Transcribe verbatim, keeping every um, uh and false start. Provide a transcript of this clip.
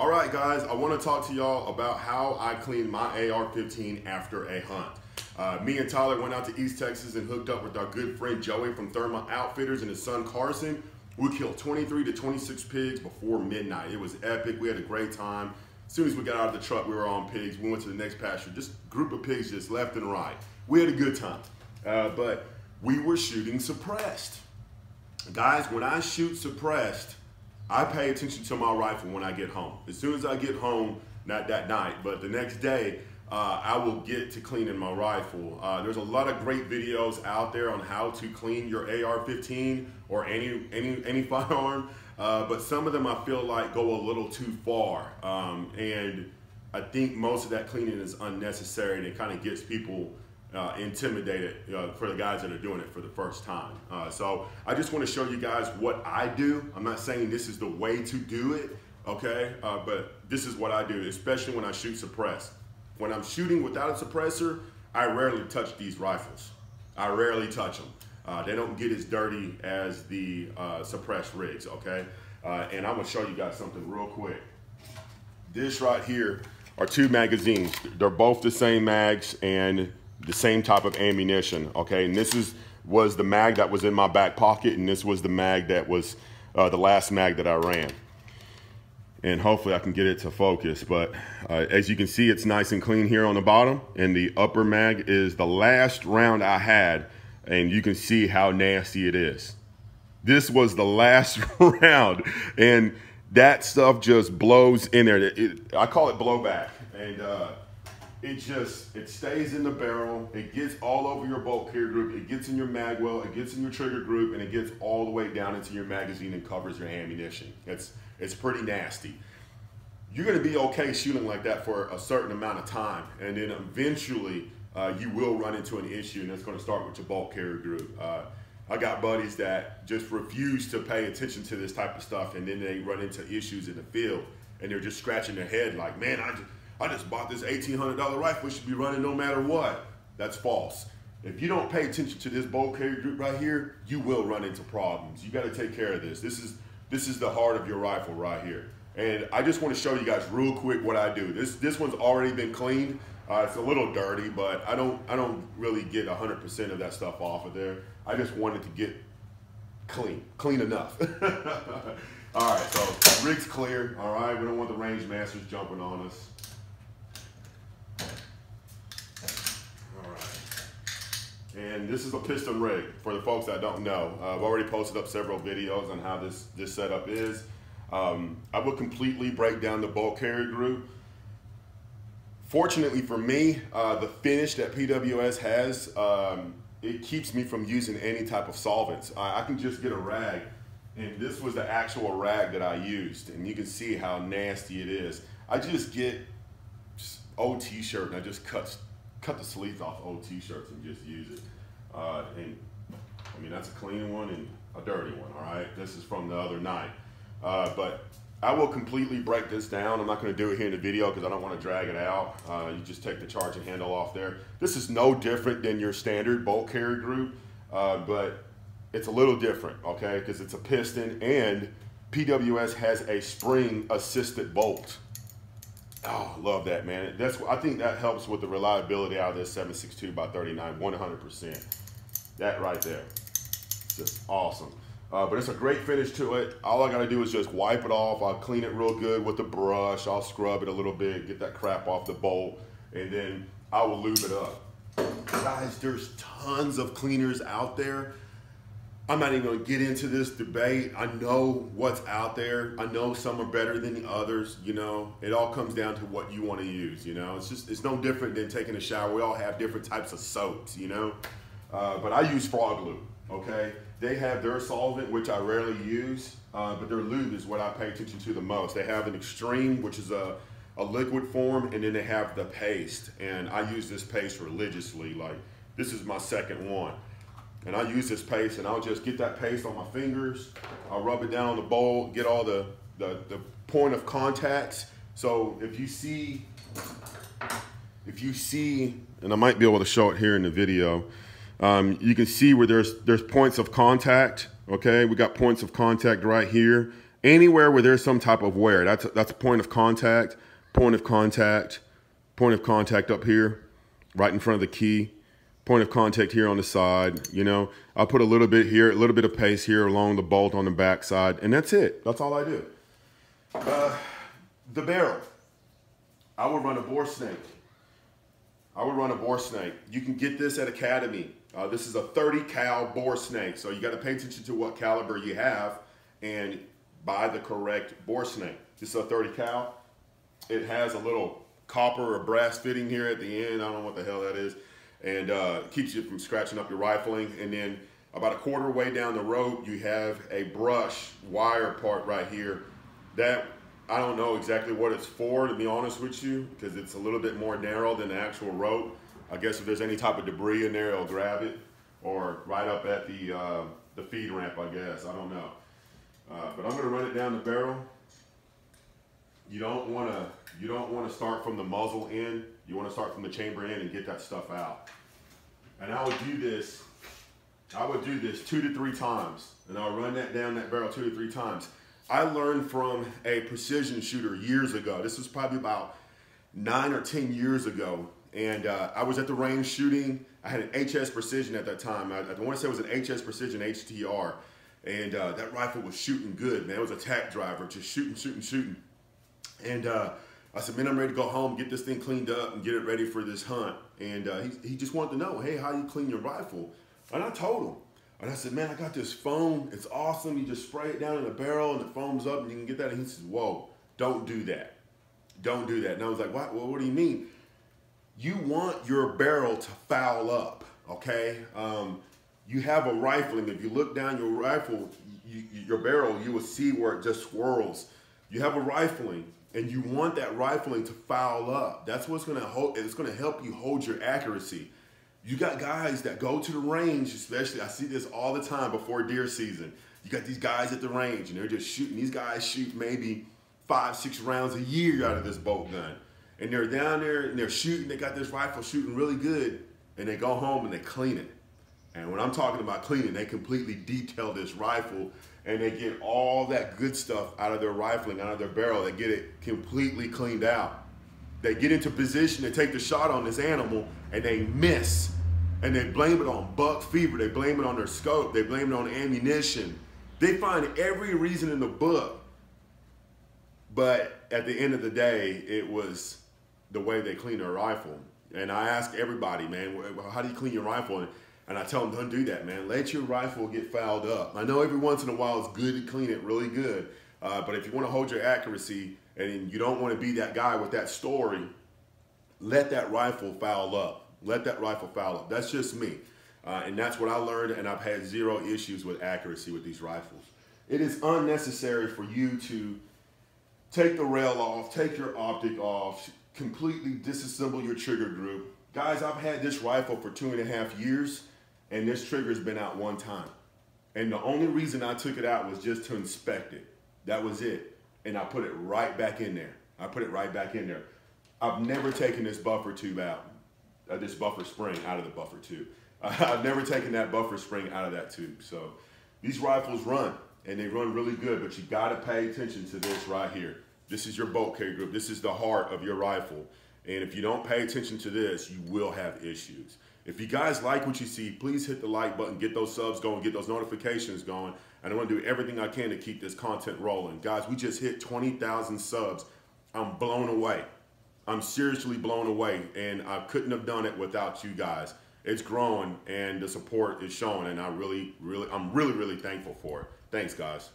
All right, guys, I want to talk to y'all about how I clean my A R fifteen after a hunt. Uh, me and Tyler went out to East Texas and hooked up with our good friend Joey from Thermal Outfitters and his son Carson. We killed twenty-three to twenty-six pigs before midnight. It was epic. We had a great time. As soon as we got out of the truck, we were on pigs. We went to the next pasture. Just group of pigs just left and right. We had a good time. Uh, but we were shooting suppressed. Guys, when I shoot suppressed, I pay attention to my rifle when I get home. As soon as I get home, not that night, but the next day, uh, I will get to cleaning my rifle. Uh, there's a lot of great videos out there on how to clean your A R fifteen or any, any, any firearm, uh, but some of them I feel like go a little too far. Um, and I think most of that cleaning is unnecessary, and it kind of gets people Uh, intimidated uh, for the guys that are doing it for the first time. Uh, so I just want to show you guys what I do. I'm not saying this is the way to do it, okay? Uh, but this is what I do, especially when I shoot suppressed. When I'm shooting without a suppressor, I rarely touch these rifles. I rarely touch them. Uh, they don't get as dirty as the uh, suppressed rigs, okay? Uh, and I'm gonna show you guys something real quick. This right here are two magazines. They're both the same mags and the same type of ammunition, okay? And this is was the mag that was in my back pocket, and this was the mag that was uh, the last mag that I ran. And hopefully I can get it to focus, but uh, as you can see, it's nice and clean here on the bottom, and the upper mag is the last round I had, and you can see how nasty it is. This was the last round, and that stuff just blows in there. It, it, I call it blowback, and uh, it just, it stays in the barrel, it gets all over your bolt carrier group, it gets in your mag well, it gets in your trigger group, and it gets all the way down into your magazine and covers your ammunition. It's, it's pretty nasty. You're gonna be okay shooting like that for a certain amount of time, and then eventually uh, you will run into an issue, and it's gonna start with your bolt carrier group. Uh, I got buddies that just refuse to pay attention to this type of stuff, and then they run into issues in the field, and they're just scratching their head like, man, I just, I just bought this eighteen hundred dollar rifle, it should be running no matter what. That's false. If you don't pay attention to this bolt carrier group right here, you will run into problems. You gotta take care of this. This is, this is the heart of your rifle right here. And I just wanna show you guys real quick what I do. This, this one's already been cleaned. Uh, it's a little dirty, but I don't, I don't really get one hundred percent of that stuff off of there. I just wanted to get clean, clean enough. All right, so rig's clear, all right? We don't want the range masters jumping on us. And this is a piston rig, for the folks that don't know. Uh, I've already posted up several videos on how this, this setup is. Um, I will completely break down the bolt carrier group. Fortunately for me, uh, the finish that P W S has, um, it keeps me from using any type of solvents. I, I can just get a rag, and this was the actual rag that I used, and you can see how nasty it is. I just get just old t-shirt and I just cut cut the sleeves off old t-shirts and just use it. Uh, and I mean, that's a clean one and a dirty one, all right? This is from the other night. Uh, but I will completely break this down. I'm not gonna do it here in the video because I don't wanna drag it out. Uh, you just take the charging handle off there. This is no different than your standard bolt carrier group, uh, but it's a little different, okay? Because it's a piston, and P W S has a spring assisted bolt. Oh, love that, man. That's, I think that helps with the reliability out of this seven sixty-two by thirty-nine, one hundred percent. That right there, just awesome. Uh, but it's a great finish to it. All I gotta do is just wipe it off. I'll clean it real good with a brush. I'll scrub it a little bit, get that crap off the bolt, and then I will lube it up. Guys, there's tons of cleaners out there. I'm not even gonna get into this debate. I know what's out there. I know some are better than the others, you know. It all comes down to what you wanna use, you know. It's just, it's no different than taking a shower. We all have different types of soaps, you know. Uh, but I use FrogLube, okay? They have their solvent, which I rarely use, uh, but their lube is what I pay attention to the most. They have an extreme, which is a, a liquid form, and then they have the paste. And I use this paste religiously. Like, this is my second one. And I use this paste, and I'll just get that paste on my fingers. I'll rub it down on the bolt, get all the, the, the point of contacts. So if you see, if you see, and I might be able to show it here in the video, um, you can see where there's, there's points of contact, okay? We got points of contact right here anywhere where there's some type of wear. That's a, that's a point of contact, point of contact, point of contact up here, right in front of the key, point of contact here on the side. You know, I'll put a little bit here, a little bit of paste here along the bolt on the back side, and that's it. That's all I do. Uh, the barrel. I would run a bore snake. I would run a bore snake. You can get this at Academy. Uh, this is a thirty cal bore snake. So you got to pay attention to what caliber you have and buy the correct bore snake. This is a thirty cal. It has a little copper or brass fitting here at the end. I don't know what the hell that is. And uh, it keeps you from scratching up your rifling. And then about a quarter way down the road, you have a brush wire part right here that I don't know exactly what it's for, to be honest with you, because it's a little bit more narrow than the actual rope. I guess if there's any type of debris in there, it'll grab it, or right up at the uh, the feed ramp, I guess. I don't know. Uh, but I'm gonna run it down the barrel. You don't wanna you don't wanna start from the muzzle end. You wanna start from the chamber end and get that stuff out. And I would do this. I would do this two to three times, and I'll run that down that barrel two to three times. I learned from a precision shooter years ago. This was probably about nine or ten years ago. And uh, I was at the range shooting. I had an H S Precision at that time. I, I want to say it was an H S Precision H T R. And uh, that rifle was shooting good, man. It was a tack driver, just shooting, shooting, shooting. And uh, I said, man, I'm ready to go home, get this thing cleaned up, and get it ready for this hunt. And uh, he, he just wanted to know, hey, how you clean your rifle? And I told him. And I said, man, I got this foam. It's awesome. You just spray it down in a barrel and it foams up and you can get that. And he says, whoa, don't do that. Don't do that. And I was like, what? Well, what do you mean? You want your barrel to foul up, okay? Um, you have a rifling. If you look down your rifle, you, your barrel, you will see where it just swirls. You have a rifling and you want that rifling to foul up. That's what's going to hold. It's going to help you hold your accuracy. You got guys that go to the range, especially, I see this all the time before deer season. You got these guys at the range and they're just shooting. These guys shoot maybe five, six rounds a year out of this bolt gun. And they're down there and they're shooting. They got this rifle shooting really good. And they go home and they clean it. And when I'm talking about cleaning, they completely detail this rifle and they get all that good stuff out of their rifling, out of their barrel. They get it completely cleaned out. They get into position to take the shot on this animal and they miss. And they blame it on buck fever. They blame it on their scope. They blame it on ammunition. They find every reason in the book. But at the end of the day, it was the way they clean their rifle. And I ask everybody, man, how do you clean your rifle? And I tell them, don't do that, man. Let your rifle get fouled up. I know every once in a while it's good to clean it really good. Uh, but if you want to hold your accuracy, and you don't want to be that guy with that story, let that rifle foul up. Let that rifle foul up. That's just me. Uh, and that's what I learned, and I've had zero issues with accuracy with these rifles. It is unnecessary for you to take the rail off, take your optic off, completely disassemble your trigger group. Guys, I've had this rifle for two and a half years, and this trigger's been out one time. And the only reason I took it out was just to inspect it. That was it. And I put it right back in there. I put it right back in there. I've never taken this buffer tube out, uh, this buffer spring out of the buffer tube. Uh, I've never taken that buffer spring out of that tube. So these rifles run, and they run really good, but you gotta pay attention to this right here. This is your bolt carry group. This is the heart of your rifle. And if you don't pay attention to this, you will have issues. If you guys like what you see, please hit the like button, get those subs going, get those notifications going. And I'm going to do everything I can to keep this content rolling. Guys, we just hit twenty thousand subs. I'm blown away. I'm seriously blown away. And I couldn't have done it without you guys. It's growing and the support is showing. And I really, really, I'm really, really thankful for it. Thanks, guys.